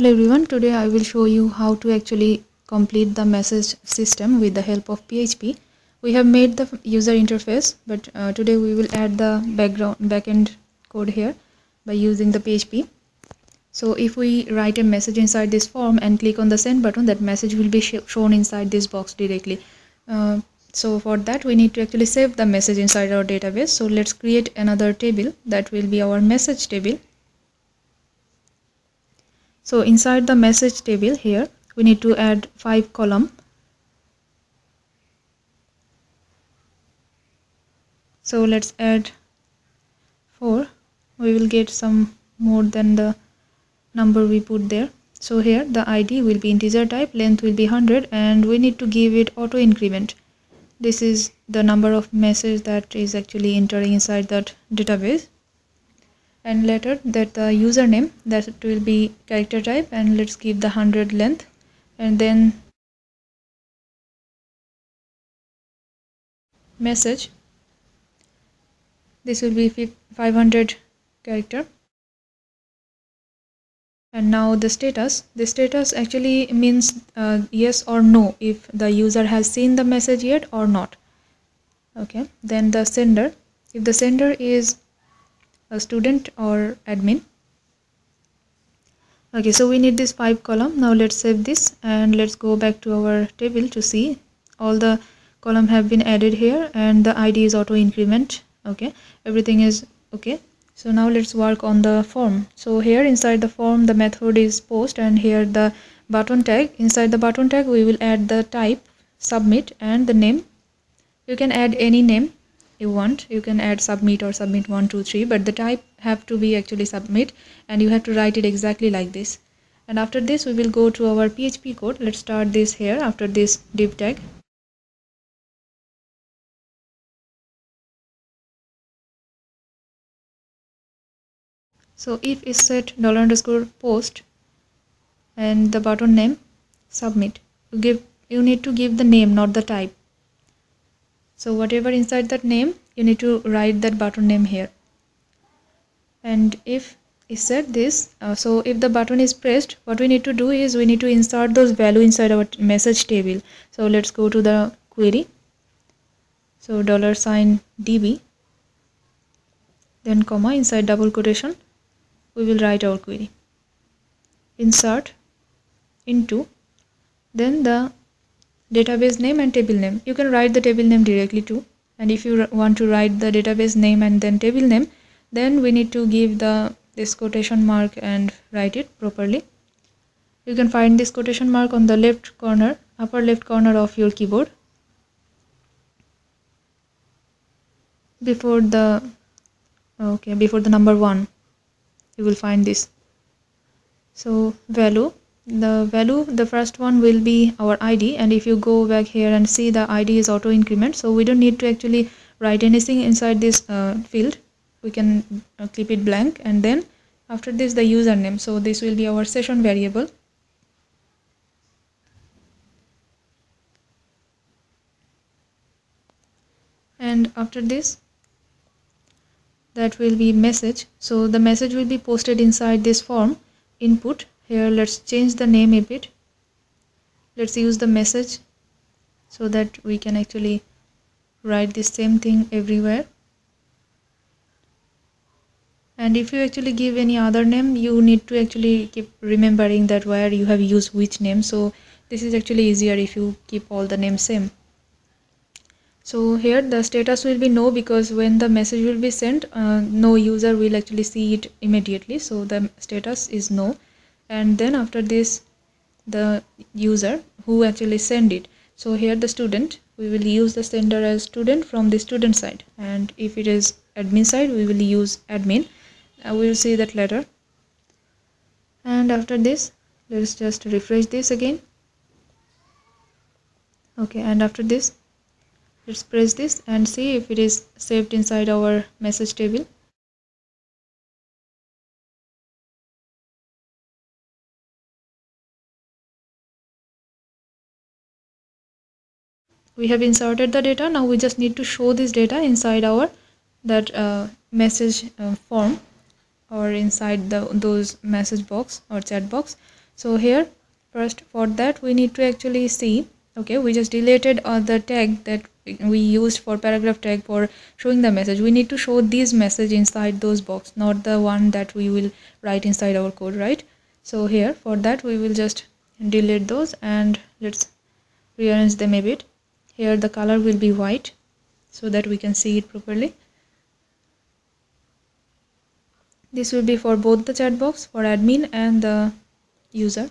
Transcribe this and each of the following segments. Hello everyone, today I will show you how to actually complete the message system with the help of PHP. We have made the user interface, but today we will add the backend code here by using the PHP. So if we write a message inside this form and click on the send button, that message will be shown inside this box directly. So for that we need to actually save the message inside our database. So let's create another table that will be our message table. So inside the message table here we need to add 5 columns. So let's add 4. We will get some more than the number we put there. So here the ID will be integer type, length will be 100, and we need to give it auto increment. This is the number of messages that is actually entering inside that database. And later that the username, that will be character type, and let's give the 100 length, and then message, this will be 500 character. And now the status. The status actually means yes or no, if the user has seen the message yet or not. Okay, then the sender, if the sender is a student or admin. Okay, so we need this 5 column. Now let's save this and let's go back to our table to see all the column have been added here, and the ID is auto increment. Okay, everything is okay. So now let's work on the form. So here inside the form the method is post, and here the button tag. Inside the button tag we will add the type submit and the name. You can add any name you want. You can add submit or submit 1 2 3, but the type have to be actually submit, and you have to write it exactly like this. And after this we will go to our PHP code. Let's start this here after this div tag. So if is set $_post and the button name submit, you need to give the name, not the type. So whatever inside that name, you need to write that button name here. And if is set this, so if the button is pressed, what we need to do is we need to insert those value inside our message table. So let's go to the query. So $DB, then comma, inside double quotation we will write our query, insert into, then the database name and table name. You can write the table name directly too, and if you want to write the database name and then table name, then we need to give this quotation mark and write it properly. You can find this quotation mark on the left corner, upper left corner of your keyboard before the number 1. You will find this. So value, the first one will be our ID, and if you go back here and see, the ID is auto increment, so we don't need to actually write anything inside this field. We can keep it blank. And then after this the username, so this will be our session variable. And after this that will be message, so the message will be posted inside this form input. Here let's change the name a bit. Let's use the message so that we can actually write the same thing everywhere. And if you actually give any other name, you need to actually keep remembering that where you have used which name. So this is actually easier if you keep all the names same. So here the status will be no, because when the message will be sent, no user will actually see it immediately, so the status is no. And then after this the user who actually send it. So here the student, we will use the sender as student from the student side, and if it is admin side we will use admin. We will see that later. And after this let's just refresh this again. Okay, and after this let's press this and see if it is saved inside our message table. We have inserted the data. Now we just need to show this data inside our message form, or inside those message box or chat box. So here first for that we need to actually see, okay, we just deleted the tag that we used for paragraph tag for showing the message. We need to show these message inside those box, not the one that we will write inside our code, right? So here for that we will just delete those and let's rearrange them a bit. Here the color will be white so that we can see it properly. This will be for both the chat box, for admin and the user.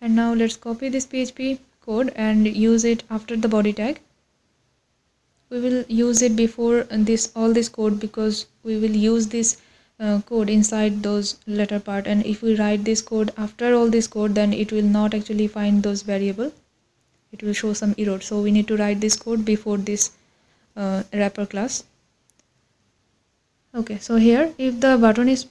And now let's copy this PHP code and use it after the body tag. We will use it before this all this code because we will use this code inside those letter part, and if we write this code after all this code, then it will not actually find those variable. It will show some error. So we need to write this code before this wrapper class. Okay, so here if the button is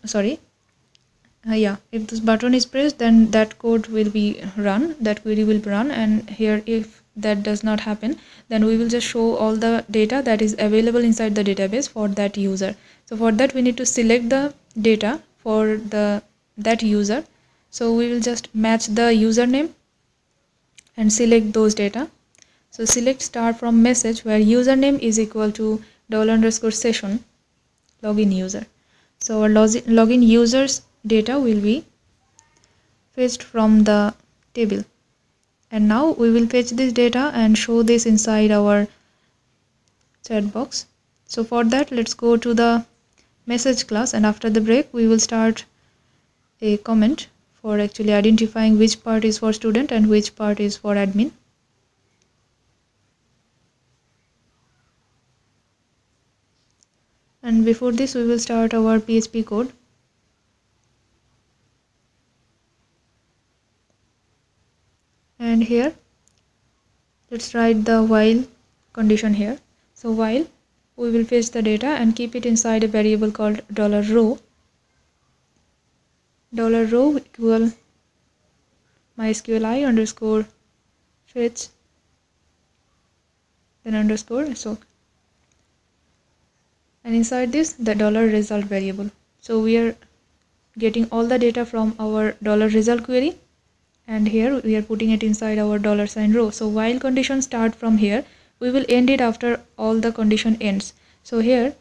if this button is pressed, then that code will be run, that query will run. And here if that does not happen, then we will just show all the data that is available inside the database for that user. So for that we need to select the data for that user. So we will just match the username and select those data. So select star from message where username is equal to $_session login user. So our login users data will be fetched from the table, and now we will fetch this data and show this inside our chat box. So for that let's go to the message class, and after the break we will start a comment for actually identifying which part is for student and which part is for admin. And before this we will start our PHP code. And here let's write the while condition here. So while we will fetch the data and keep it inside a variable called $row. $row equal mysqli underscore fetch then underscore so, and inside this the $result variable. So we are getting all the data from our $result query, and here we are putting it inside our $row. So while condition start from here, we will end it after all the condition ends. So here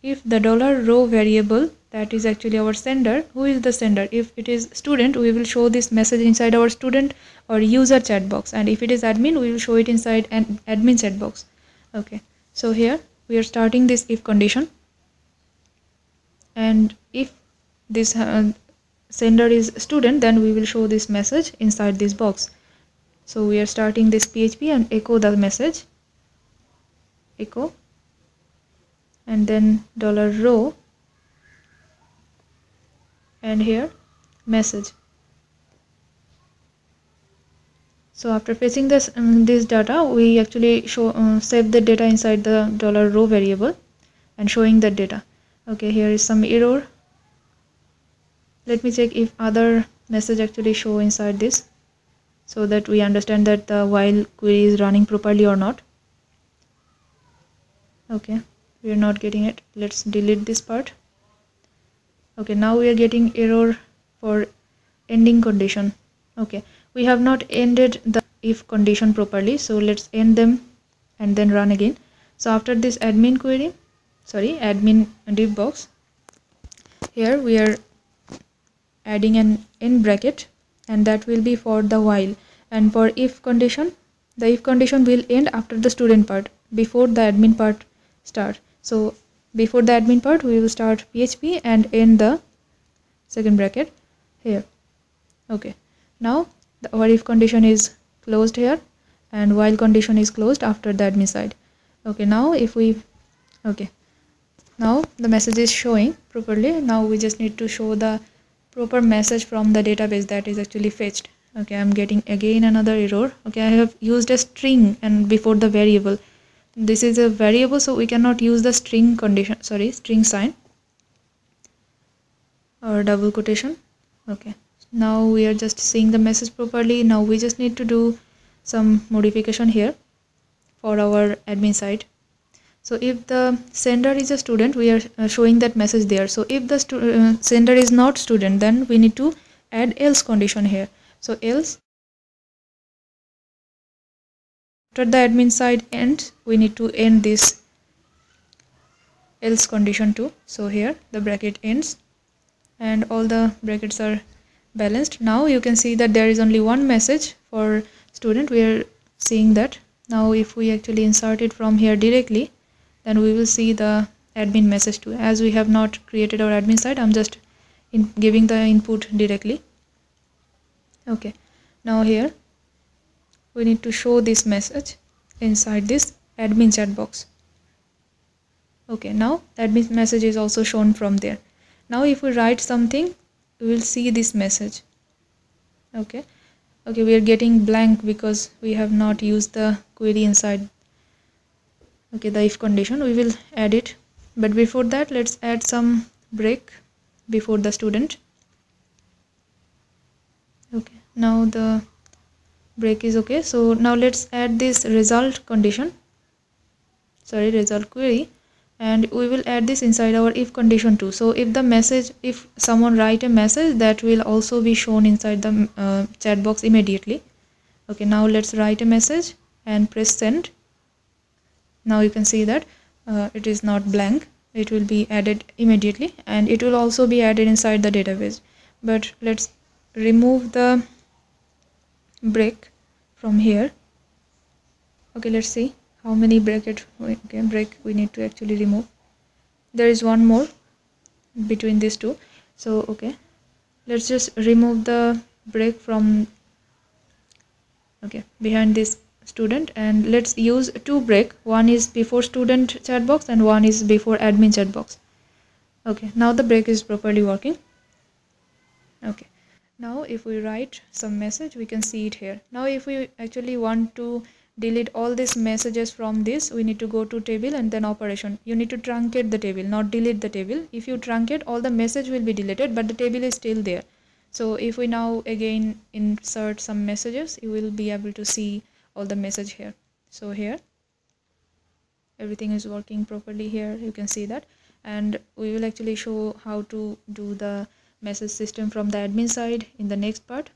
if the $row variable, that is actually our sender, who is the sender? If it is student, we will show this message inside our student or user chat box, and if it is admin, we will show it inside an admin chat box. Okay, so here we are starting this if condition, and if this sender is student, then we will show this message inside this box. So we are starting this PHP and echo the message, echo, and then $row, and here message. So after fetching this this data, we actually show save the data inside the $row variable and showing that data. Okay, here is some error. Let me check if other message actually show inside this, so that we understand that the while query is running properly or not. Okay, we are not getting it. Let's delete this part. Okay, now we are getting error for ending condition. Okay, we have not ended the if condition properly, so let's end them and then run again. So after this admin query, admin div box, here we are adding an end bracket, and that will be for the while, and for if condition, the if condition will end after the student part, before the admin part start. So before the admin part we will start PHP and end the second bracket here. Okay, now our if condition is closed here, and while condition is closed after the admin side. Okay, now now the message is showing properly. Now we just need to show the proper message from the database that is actually fetched. Okay, I'm getting again another error. Okay, I have used a string and before the variable. This is a variable, so we cannot use the string condition, string sign or double quotation. Okay, now we are just seeing the message properly. Now we just need to do some modification here for our admin side. So if the sender is a student, we are showing that message there. So if the sender is not student, then we need to add else condition here. So else, after the admin side end, we need to end this else condition too. So here the bracket ends and all the brackets are balanced. Now you can see that there is only one message for student. We are seeing that. Now if we actually insert it from here directly, then we will see the admin message too. As we have not created our admin side, I'm just giving the input directly. Okay, now here we need to show this message inside this admin chat box. Okay, now admin message is also shown from there. Now if we write something, we will see this message. Okay, we are getting blank because we have not used the query inside. Okay, the if condition, we will add it, but before that let's add some break before the student. Okay, now the break is okay. So now let's add this result query, and we will add this inside our if condition too. So if the message, if someone write a message, that will also be shown inside the chat box immediately. Okay, now let's write a message and press send. Now you can see that it is not blank. It will be added immediately, and it will also be added inside the database. But let's remove the break from here. Okay, let's see how many break we need to actually remove. There is one more between these two. So okay, let's just remove the break from behind this student, and let's use two break. One is before student chat box and one is before admin chat box. Okay, now the break is properly working. Okay, now if we write some message, we can see it here. Now if we actually want to delete all these messages from this, we need to go to table and then operation. You need to truncate the table, not delete the table. If you truncate, all the message will be deleted, but the table is still there. So if we now again insert some messages, you will be able to see all the message here. So here everything is working properly. Here you can see that, and we will actually show how to do the message system from the admin side in the next part.